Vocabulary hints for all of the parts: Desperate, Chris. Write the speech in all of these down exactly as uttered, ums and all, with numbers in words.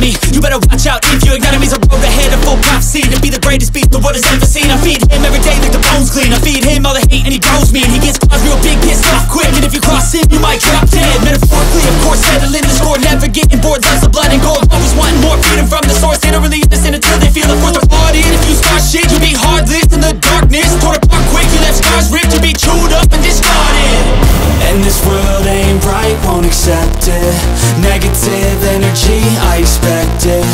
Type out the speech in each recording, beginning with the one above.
enemy. You better watch out if your enemy's a road ahead of full prophecy. To be the greatest beast the world has ever seen. I feed him every day like the bones clean. I feed him all the hate and he grows me. And he gets caught real big, pissed off quick. And if you cross him, you might drop dead. Metaphorically, of course, settling the score. Never getting bored, loves the blood and gold. Always wanting more freedom from the source. They don't really listen until they feel it for the body. And if you start shit, you'll be heartless in the darkness. Torn apart quick, you left scars ripped. You'll be chewed up and discarded. And this world ain't right, won't accept it. Negative energy, I expect it.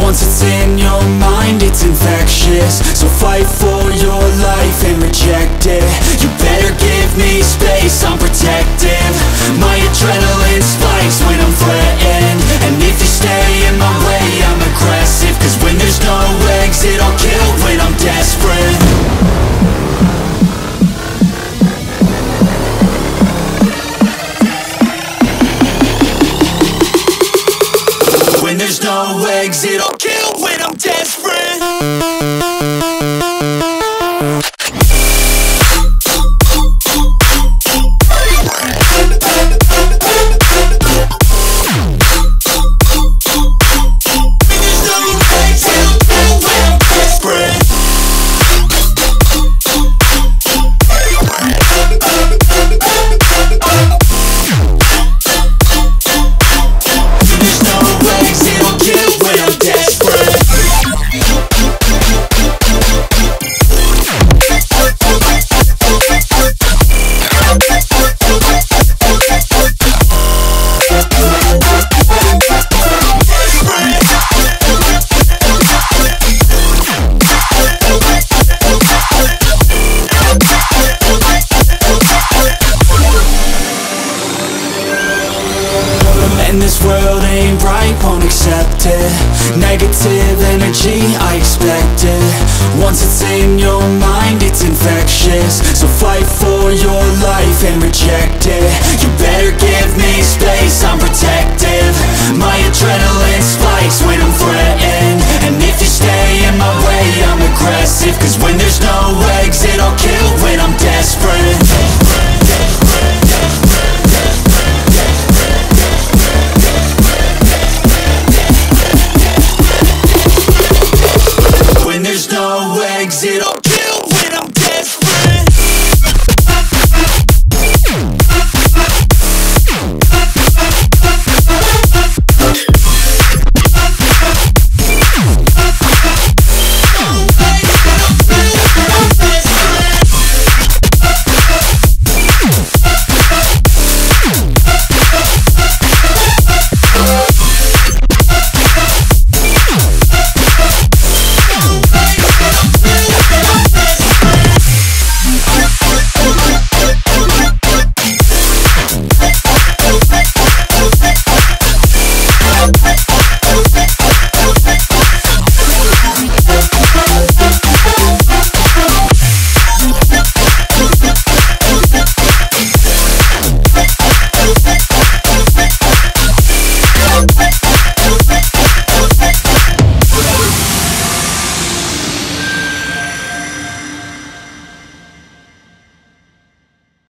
Once it's in your mind, it's infectious. So fight for your life and reject it. You better give me space, I'm protective. My adrenaline spikes when I'm threatened. And if you stay in my way, I'm aggressive. Cause when there's no exit, I'll kill when I'm desperate. There's no exit, I'll kill when I'm desperate. Negative energy, I expect it. Once it's in your mind, it's infectious. So fight for your life and reject it. You better give me space, I'm protected.